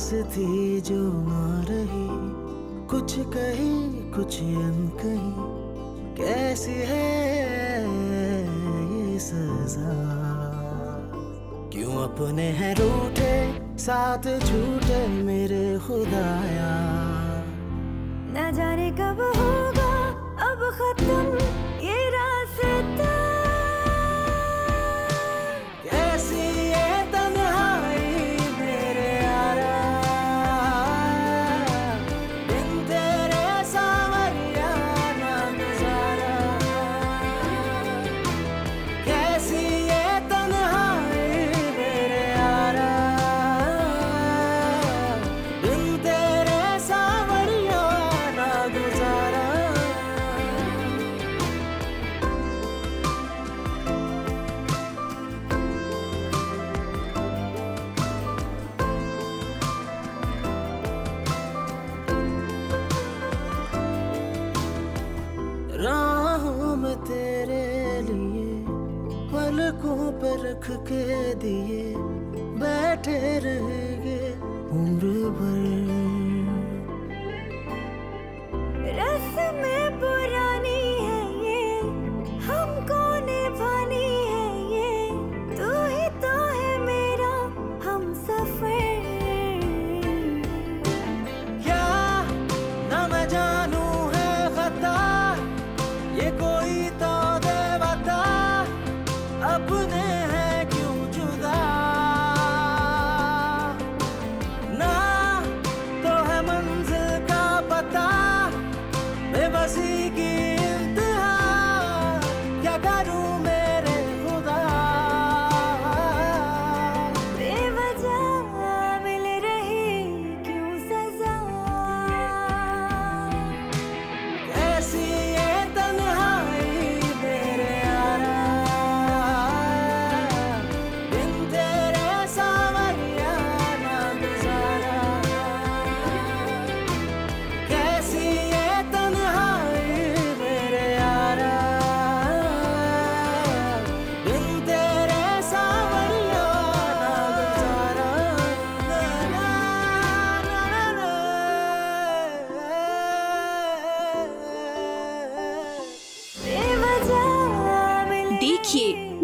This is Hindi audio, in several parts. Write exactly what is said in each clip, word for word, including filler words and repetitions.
आस थी जो ना रही, कुछ कही कुछ अनकही, कैसी है ये सजा। क्यों अपने हैं रूठे साथ झूठे मेरे खुदाया। न जाने कब होगा अब खत्म ये रास्ता, कैसी है तन्हाई मेरे यारा। बिन तेरे सावरिया ना गुजारा, कैसी है तन्हाई मेरे यारा। बिन तेरे सावरिया ना गुजारा। राहों में तेरे लिए पलकों पर रख के दिए बैठे रहेंगे उम्र भर। रस्में पुरानी है ये हमको निभानी है, ये तू ही तो है मेरा हम सफर। क्या ना मैं जानू है खता ये कोई तो दे बता, अपने हैं क्यों जुदा। ना तो है मंजिल का पता, बेबसी की इंतहा क्या करूं मेरे खुदा। बेवजह मिल रही क्यों सजा, कैसी है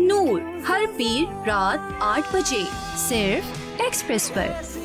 नूर, हर पीर रात आठ बजे सिर्फ एक्सप्रेस पर।